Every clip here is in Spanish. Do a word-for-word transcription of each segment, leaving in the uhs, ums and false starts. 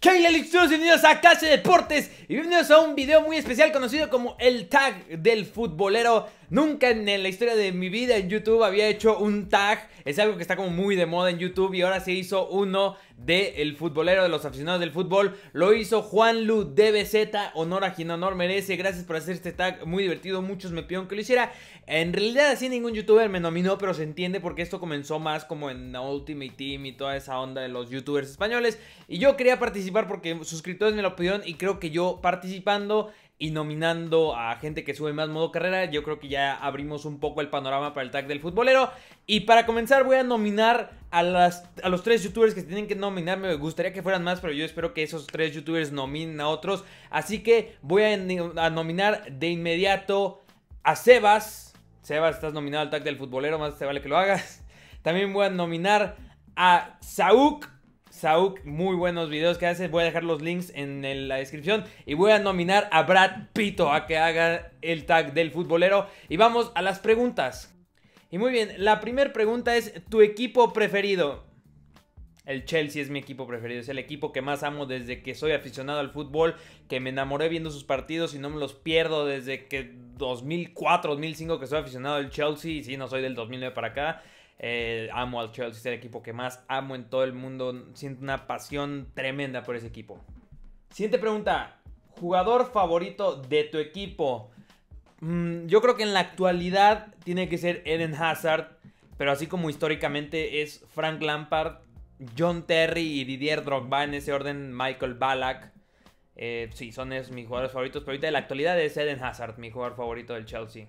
¿Qué hay, Alexios? Bienvenidos a Cache Deportes y bienvenidos a un video muy especial conocido como el tag del futbolero. Nunca en la historia de mi vida en YouTube había hecho un tag. Es algo que está como muy de moda en YouTube y ahora se hizo uno del futbolero, de los aficionados del fútbol. Lo hizo Juan Lu D B Z, honor a quien honor merece. Gracias por hacer este tag muy divertido, muchos me pidieron que lo hiciera. En realidad así ningún youtuber me nominó, pero se entiende porque esto comenzó más como en Ultimate Team y toda esa onda de los youtubers españoles. Y yo quería participar porque suscriptores me lo pidieron y creo que yo participando y nominando a gente que sube más modo carrera, yo creo que ya abrimos un poco el panorama para el tag del futbolero. Y para comenzar voy a nominar a, las, a los tres youtubers que tienen que nominar. Me gustaría que fueran más, pero yo espero que esos tres youtubers nominen a otros. Así que voy a, a nominar de inmediato a Sebas. Sebas, estás nominado al tag del futbolero, más te vale que lo hagas. También voy a nominar a SauuK. SauuK, muy buenos videos que hace. Voy a dejar los links en la descripción. Y voy a nominar a Brad Pito a que haga el tag del futbolero. Y vamos a las preguntas. Y muy bien, la primera pregunta es ¿tu equipo preferido? El Chelsea es mi equipo preferido, es el equipo que más amo desde que soy aficionado al fútbol, que me enamoré viendo sus partidos y no me los pierdo desde que dos mil cuatro, dos mil cinco que soy aficionado al Chelsea. Y sí, no soy del dos mil nueve para acá. Eh, amo al Chelsea, es el equipo que más amo en todo el mundo. Siento una pasión tremenda por ese equipo. Siguiente pregunta. ¿Jugador favorito de tu equipo? Mm, yo creo que en la actualidad tiene que ser Eden Hazard. Pero así como históricamente es Frank Lampard, John Terry y Didier Drogba. En ese orden, Michael Ballack. Eh, sí, son esos mis jugadores favoritos. Pero ahorita de la actualidad es Eden Hazard, mi jugador favorito del Chelsea.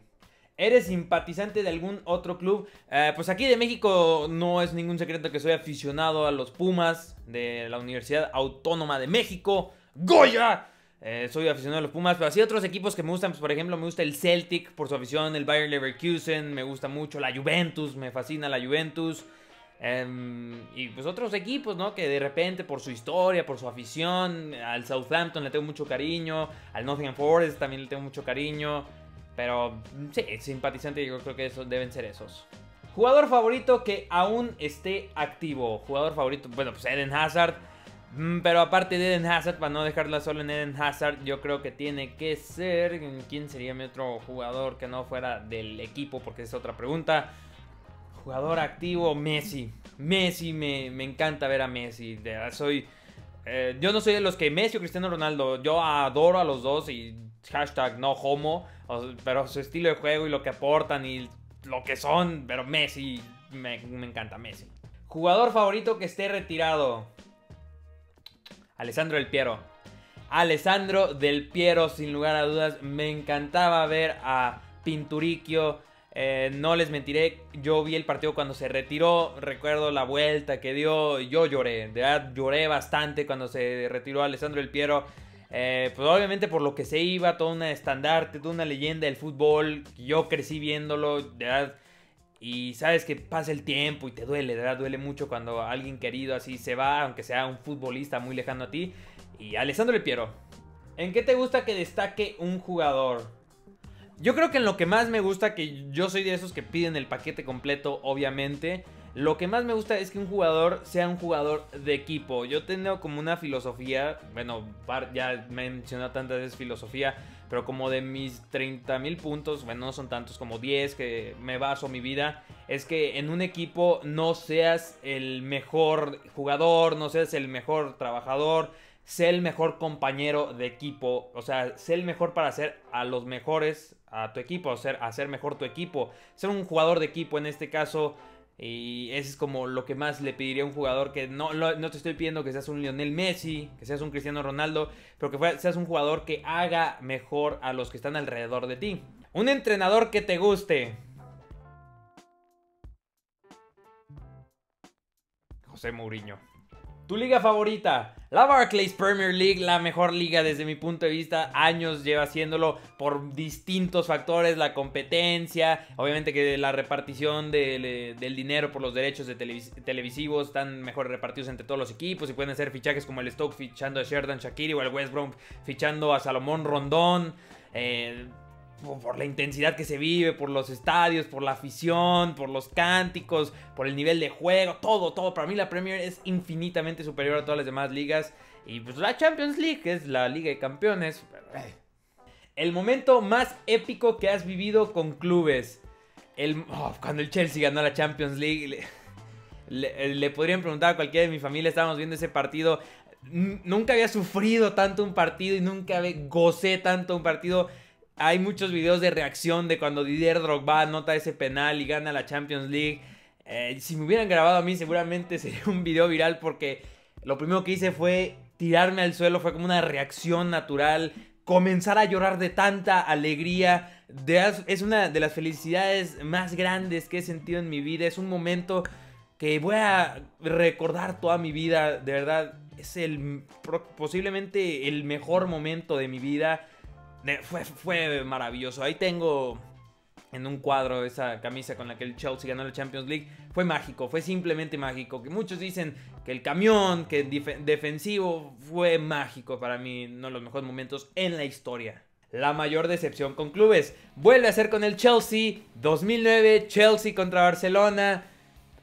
¿Eres simpatizante de algún otro club? Eh, pues aquí de México no es ningún secreto que soy aficionado a los Pumas de la Universidad Autónoma de México. ¡Goya! Eh, soy aficionado a los Pumas, pero así otros equipos que me gustan, pues por ejemplo me gusta el Celtic por su afición, el Bayern Leverkusen, me gusta mucho la Juventus, me fascina la Juventus. Um, y pues otros equipos, ¿no? Que de repente por su historia, por su afición, al Southampton le tengo mucho cariño, al Nottingham Forest también le tengo mucho cariño. Pero sí, simpatizante, yo creo que esos deben ser esos. Jugador favorito que aún esté activo. Jugador favorito, bueno, pues Eden Hazard. Pero aparte de Eden Hazard, para no dejarla solo en Eden Hazard, yo creo que tiene que ser... ¿Quién sería mi otro jugador que no fuera del equipo? Porque es otra pregunta. Jugador activo, Messi. Messi, me, me encanta ver a Messi. De verdad, soy... Eh, yo no soy de los que Messi o Cristiano Ronaldo. Yo adoro a los dos y hashtag no homo. Pero su estilo de juego y lo que aportan y lo que son. Pero Messi, me, me encanta Messi. Jugador favorito que esté retirado. Alessandro del Piero. Alessandro del Piero, sin lugar a dudas. Me encantaba ver a Pinturicchio. Eh, no les mentiré, yo vi el partido cuando se retiró, recuerdo la vuelta que dio, yo lloré, de verdad lloré bastante cuando se retiró Alessandro del Piero, eh, pues obviamente por lo que se iba, toda una estandarte, toda una leyenda del fútbol, yo crecí viéndolo, de verdad, y sabes que pasa el tiempo y te duele, de verdad duele mucho cuando alguien querido así se va, aunque sea un futbolista muy lejano a ti, y Alessandro del Piero. ¿En qué te gusta que destaque un jugador? Yo creo que en lo que más me gusta, que yo soy de esos que piden el paquete completo, obviamente. Lo que más me gusta es que un jugador sea un jugador de equipo. Yo tengo como una filosofía, bueno, ya me he mencionado tantas veces filosofía, pero como de mis treinta mil puntos, bueno, no son tantos, como diez que me baso mi vida, es que en un equipo no seas el mejor jugador, no seas el mejor trabajador, sé el mejor compañero de equipo, o sea, sé el mejor para hacer a los mejores a tu equipo, hacer, hacer mejor tu equipo, ser un jugador de equipo en este caso, y eso es como lo que más le pediría a un jugador, que no, lo, no te estoy pidiendo que seas un Lionel Messi, que seas un Cristiano Ronaldo, pero que seas un jugador que haga mejor a los que están alrededor de ti. Un entrenador que te guste. José Mourinho. Tu liga favorita, la Barclays Premier League, la mejor liga desde mi punto de vista, años lleva haciéndolo por distintos factores, la competencia, obviamente que la repartición de, de, del dinero por los derechos de televis televisivos están mejor repartidos entre todos los equipos y pueden hacer fichajes como el Stoke fichando a Sheridan Shaqiri o el West Brom fichando a Salomón Rondón, eh, por la intensidad que se vive, por los estadios, por la afición, por los cánticos, por el nivel de juego, todo, todo. Para mí la Premier es infinitamente superior a todas las demás ligas Y pues la Champions League, que es la Liga de Campeones. El momento más épico que has vivido con clubes. El, oh, cuando el Chelsea ganó la Champions League. Le, le, le podrían preguntar a cualquiera de mi familia. Estábamos viendo ese partido. Nunca había sufrido tanto un partido y nunca gocé tanto un partido. Hay muchos videos de reacción de cuando Didier Drogba anota ese penal y gana la Champions League. Eh, si me hubieran grabado a mí, seguramente sería un video viral, porque lo primero que hice fue tirarme al suelo. Fue como una reacción natural. Comenzar a llorar de tanta alegría. De, es una de las felicidades más grandes que he sentido en mi vida. Es un momento que voy a recordar toda mi vida. De verdad, es el, posiblemente el mejor momento de mi vida. Fue, fue maravilloso. Ahí tengo en un cuadro esa camisa con la que el Chelsea ganó la Champions League. Fue mágico, fue simplemente mágico. Que muchos dicen que el camión, que el defensivo, fue mágico. Para mí, uno de los mejores momentos en la historia. La mayor decepción con clubes. Vuelve a ser con el Chelsea. dos mil nueve, Chelsea contra Barcelona.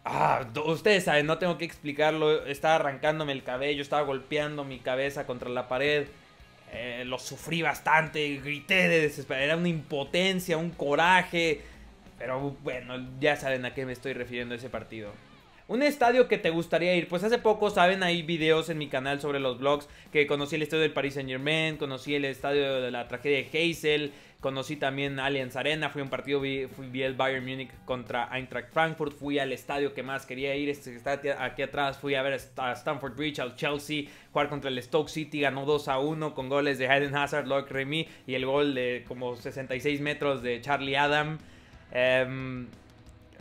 Ah, ustedes saben, no tengo que explicarlo. Estaba arrancándome el cabello, estaba golpeando mi cabeza contra la pared. Eh, lo sufrí bastante, grité de desesperación, era una impotencia, un coraje. Pero bueno, ya saben a qué me estoy refiriendo ese partido. Un estadio que te gustaría ir. Pues hace poco, saben, hay videos en mi canal sobre los vlogs. Que conocí el estadio del Paris Saint Germain, conocí el estadio de la tragedia de Heysel, conocí también Allianz Arena, fui a un partido, vi, fui, vi el Bayern Múnich contra Eintracht Frankfurt. Fui al estadio que más quería ir, este que está aquí atrás. Fui a ver a Stamford Bridge, al Chelsea, jugar contra el Stoke City. Ganó dos a uno con goles de Eden Hazard, Loic Remy y el gol de como sesenta y seis metros de Charlie Adam. Eh...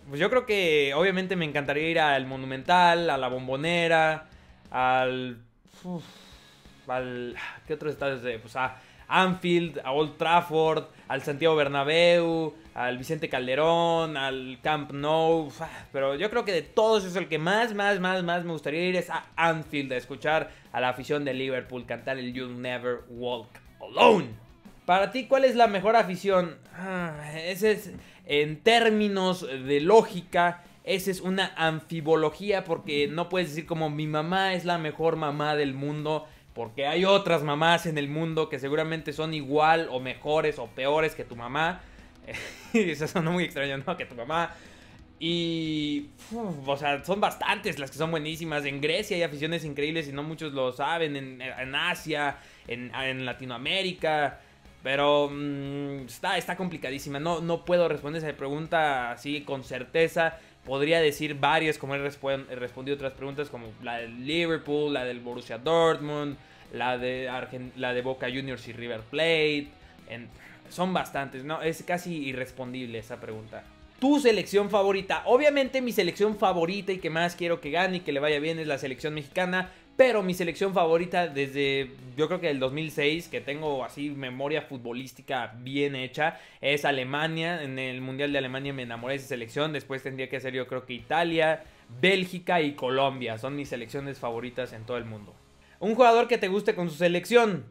Pues yo creo que obviamente me encantaría ir al Monumental, a la Bombonera, al... Uf, al ¿qué otros estadios? Pues a Anfield, a Old Trafford, al Santiago Bernabéu, al Vicente Calderón, al Camp Nou. Uf, pero yo creo que de todos es el que más, más, más, más me gustaría ir es a Anfield, a escuchar a la afición de Liverpool cantar el You'll Never Walk Alone. Para ti, ¿cuál es la mejor afición? Ah, ese es, en términos de lógica, esa es una anfibología, porque no puedes decir como mi mamá es la mejor mamá del mundo, porque hay otras mamás en el mundo que seguramente son igual o mejores o peores que tu mamá. Eso suena muy extraño, ¿no? Que tu mamá. Y, uf, o sea, son bastantes las que son buenísimas. En Grecia hay aficiones increíbles y no muchos lo saben. En, en Asia, en, en Latinoamérica. Pero mmm, está, está complicadísima. No, no puedo responder esa pregunta así con certeza. Podría decir varias, como he, respond he respondido otras preguntas, como la de Liverpool, la del Borussia Dortmund, la de, Argen la de Boca Juniors y River Plate. En, son bastantes, ¿no? Es casi irrespondible esa pregunta. ¿Tu selección favorita? Obviamente mi selección favorita y que más quiero que gane y que le vaya bien es la selección mexicana. Pero mi selección favorita desde, yo creo que el dos mil seis, que tengo así memoria futbolística bien hecha, es Alemania. En el Mundial de Alemania me enamoré de esa selección. Después tendría que ser, yo creo que Italia, Bélgica y Colombia. Son mis selecciones favoritas en todo el mundo. Un jugador que te guste con su selección.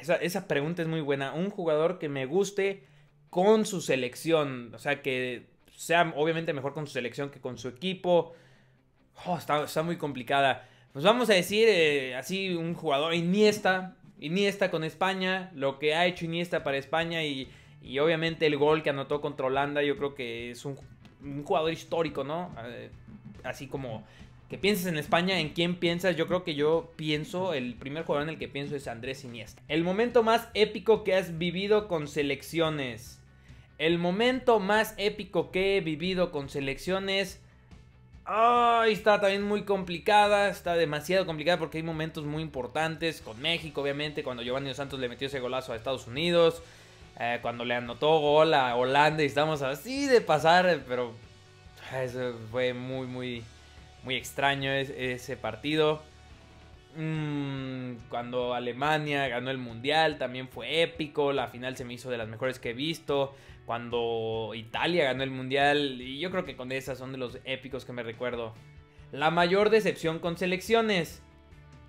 Esa, esa pregunta es muy buena. Un jugador que me guste con su selección. O sea, que sea obviamente mejor con su selección que con su equipo. Oh, está, está muy complicada. Pues vamos a decir eh, así un jugador, Iniesta, Iniesta con España, lo que ha hecho Iniesta para España y, y obviamente el gol que anotó contra Holanda, yo creo que es un, un jugador histórico, ¿no? Eh, así como que pienses en España, ¿en quién piensas? Yo creo que yo pienso, el primer jugador en el que pienso es Andrés Iniesta. El momento más épico que has vivido con selecciones. El momento más épico que he vivido con selecciones... Oh, está también muy complicada, está demasiado complicada porque hay momentos muy importantes con México, obviamente, cuando Giovanni Dos Santos le metió ese golazo a Estados Unidos, eh, cuando le anotó gol a Holanda y estamos así de pasar, pero eso fue muy, muy, muy extraño es, ese partido. Mm, cuando Alemania ganó el Mundial también fue épico, la final se me hizo de las mejores que he visto. Cuando Italia ganó el Mundial. Y yo creo que con esas son de los épicos que me recuerdo. La mayor decepción con selecciones.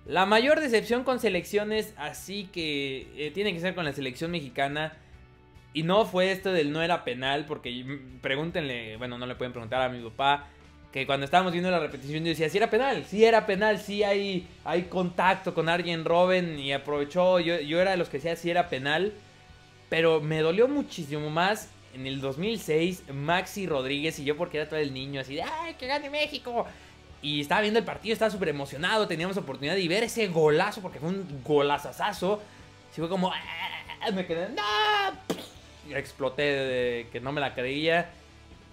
La mayor decepción con selecciones. Así que eh, tiene que ser con la selección mexicana. Y no fue esto del no era penal. Porque pregúntenle. Bueno, no le pueden preguntar a mi papá. que cuando estábamos viendo la repetición yo decía, sí era penal, sí era penal, sí hay, hay contacto con Arjen Robben y aprovechó, yo, yo era de los que decía sí era penal, pero me dolió muchísimo más en el dos mil seis Maxi Rodríguez y yo porque era todo el niño así de ¡ay, que gane México! Y estaba viendo el partido, estaba súper emocionado, teníamos oportunidad de ver ese golazo porque fue un golazazazo, sí fue como ¡ah! Me quedé ¡no! Y exploté de que no me la creía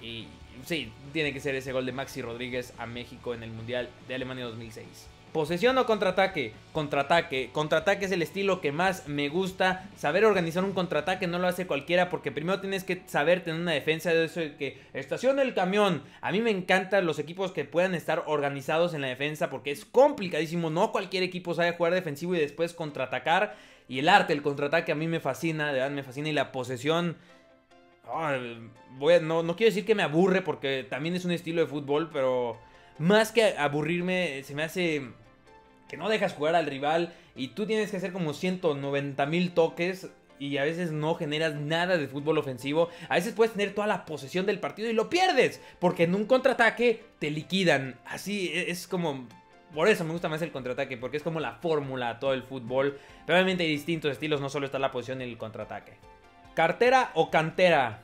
y... sí, tiene que ser ese gol de Maxi Rodríguez a México en el Mundial de Alemania dos mil seis. ¿Posesión o contraataque? Contraataque. Contraataque es el estilo que más me gusta. Saber organizar un contraataque no lo hace cualquiera porque primero tienes que saber tener una defensa de eso de que estaciona el camión. A mí me encantan los equipos que puedan estar organizados en la defensa porque es complicadísimo. No cualquier equipo sabe jugar defensivo y después contraatacar. Y el arte, el contraataque a mí me fascina, de verdad me fascina. Y la posesión... Oh, voy a, no, no quiero decir que me aburre porque también es un estilo de fútbol, pero más que aburrirme se me hace que no dejas jugar al rival y tú tienes que hacer como ciento noventa mil toques y a veces no generas nada de fútbol ofensivo. A veces puedes tener toda la posesión del partido y lo pierdes porque en un contraataque te liquidan. Así es como... Por eso me gusta más el contraataque, porque es como la fórmula a todo el fútbol. Pero obviamente hay distintos estilos, no solo está la posesión y el contraataque. ¿Cartera o cantera?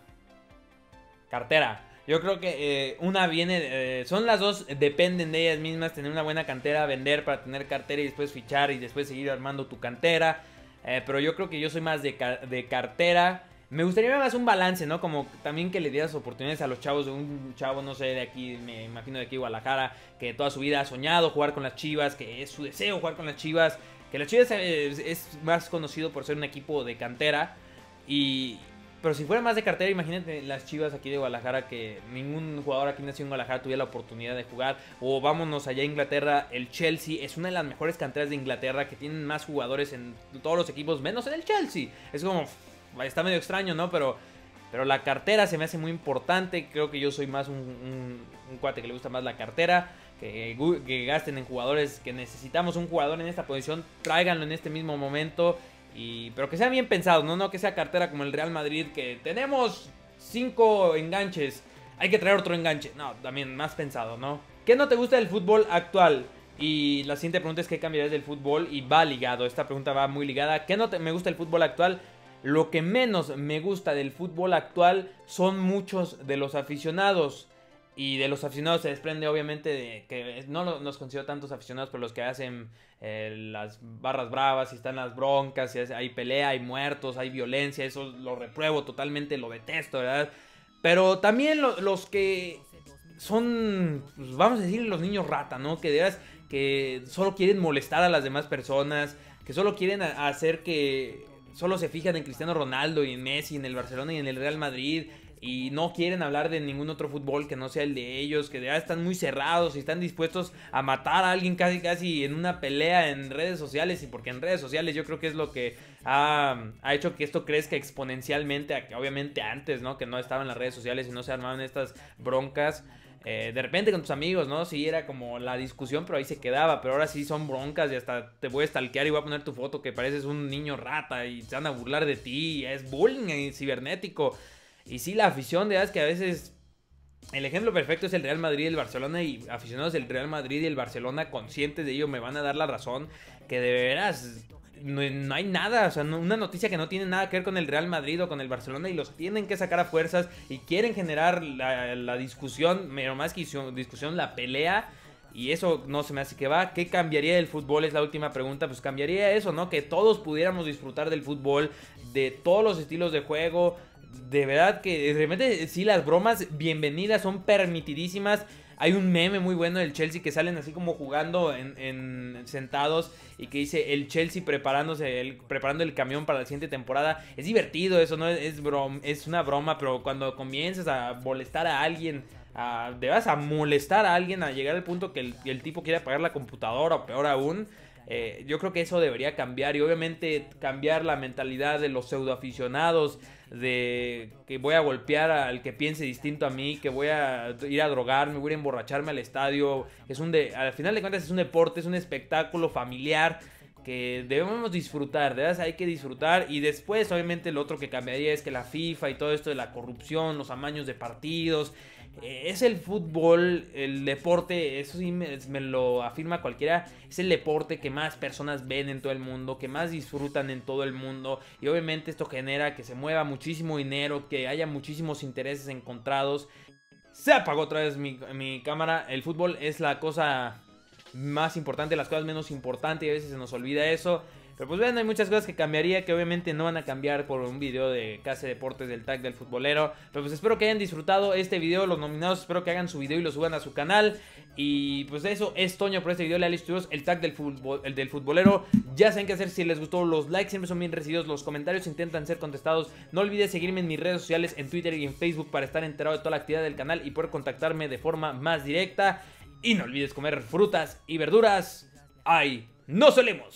Cartera. Yo creo que eh, una viene... Eh, son las dos, dependen de ellas mismas. Tener una buena cantera, vender para tener cartera y después fichar y después seguir armando tu cantera. Eh, pero yo creo que yo soy más de, de cartera. Me gustaría más un balance, ¿no? Como también que le dieras oportunidades a los chavos. De un chavo, no sé, de aquí, me imagino de aquí Guadalajara, que toda su vida ha soñado jugar con las Chivas, que es su deseo jugar con las Chivas. Que las Chivas eh, es más conocido por ser un equipo de cantera. Y, pero si fuera más de cartera, imagínate las Chivas aquí de Guadalajara, que ningún jugador aquí nacido en Guadalajara tuviera la oportunidad de jugar. O vámonos allá a Inglaterra, el Chelsea es una de las mejores canteras de Inglaterra, que tienen más jugadores en todos los equipos, menos en el Chelsea. Es como, está medio extraño, ¿no? Pero, pero la cartera se me hace muy importante. Creo que yo soy más un, un, un cuate que le gusta más la cartera. Que, que gasten en jugadores, que necesitamos un jugador en esta posición, tráiganlo en este mismo momento. Y, pero que sean bien pensados, ¿no? No que sea cartera como el Real Madrid, que tenemos cinco enganches, hay que traer otro enganche. No, también más pensado, ¿no? ¿Qué no te gusta del fútbol actual? Y la siguiente pregunta es ¿qué cambiarías del fútbol? Y va ligado, esta pregunta va muy ligada. ¿Qué no te, me gusta del fútbol actual? Lo que menos me gusta del fútbol actual son muchos de los aficionados. Y de los aficionados se desprende obviamente de que no nos considero tantos aficionados, pero los que hacen eh, las barras bravas y están las broncas, y hay pelea, hay muertos, hay violencia, eso lo repruebo totalmente, lo detesto, ¿verdad? Pero también lo, los que son, pues, vamos a decir, los niños rata, ¿no? Que de veras que solo quieren molestar a las demás personas, que solo quieren hacer que solo se fijan en Cristiano Ronaldo y en Messi, en el Barcelona y en el Real Madrid. Y no quieren hablar de ningún otro fútbol que no sea el de ellos, que de verdad están muy cerrados y están dispuestos a matar a alguien casi casi en una pelea en redes sociales. Y porque en redes sociales yo creo que es lo que ha, ha hecho que esto crezca exponencialmente, obviamente antes, ¿no? Que no estaban las redes sociales y no se armaban estas broncas. Eh, de repente con tus amigos, ¿no? Sí era como la discusión, pero ahí se quedaba. Pero ahora sí son broncas y hasta te voy a stalkear y voy a poner tu foto que pareces un niño rata y se van a burlar de ti. Es bullying cibernético. Y sí, la afición, de verdad, es que a veces... El ejemplo perfecto es el Real Madrid y el Barcelona. Y aficionados del Real Madrid y el Barcelona, conscientes de ello, me van a dar la razón. Que de veras... No, no hay nada, o sea, no, una noticia que no tiene nada que ver con el Real Madrid o con el Barcelona y los tienen que sacar a fuerzas y quieren generar la, la discusión, pero más que discusión, la pelea, y eso no se me hace que va. ¿Qué cambiaría del fútbol? Es la última pregunta. Pues cambiaría eso, ¿no? Que todos pudiéramos disfrutar del fútbol, de todos los estilos de juego, de verdad que de repente sí las bromas bienvenidas son permitidísimas. Hay un meme muy bueno del Chelsea que salen así como jugando en, en sentados y que dice el Chelsea preparándose, el, preparando el camión para la siguiente temporada. Es divertido eso, ¿no? Es, es, broma, es una broma, pero cuando comienzas a molestar a alguien, a, de vas a molestar a alguien a llegar al punto que el, el tipo quiere apagar la computadora o peor aún, eh, yo creo que eso debería cambiar y obviamente cambiar la mentalidad de los pseudoaficionados. De que voy a golpear al que piense distinto a mí, que voy a ir a drogarme, voy a emborracharme al estadio. Es un de, al final de cuentas es un deporte, es un espectáculo familiar que debemos disfrutar, de verdad hay que disfrutar. Y después obviamente lo otro que cambiaría es que la FIFA y todo esto de la corrupción, los amaños de partidos eh, es el fútbol, el deporte, eso sí me, me lo afirma cualquiera, es el deporte que más personas ven en todo el mundo, que más disfrutan en todo el mundo, y obviamente esto genera que se mueva muchísimo dinero, que haya muchísimos intereses encontrados. Se apagó otra vez mi, mi cámara. El fútbol es la cosa más importante, las cosas menos importantes, y a veces se nos olvida eso. Pero pues vean, hay muchas cosas que cambiaría, que obviamente no van a cambiar por un video de Cache Deportes del tag del futbolero. Pero pues espero que hayan disfrutado este video, los nominados, espero que hagan su video y lo suban a su canal. Y pues eso es Toño por este video, leales chicos, el tag del, futbol, el del futbolero. Ya saben qué hacer si les gustó, los likes siempre son bien recibidos, los comentarios intentan ser contestados. No olvides seguirme en mis redes sociales, en Twitter y en Facebook, para estar enterado de toda la actividad del canal y poder contactarme de forma más directa. Y no olvides comer frutas y verduras. ¡Ay, no solemos!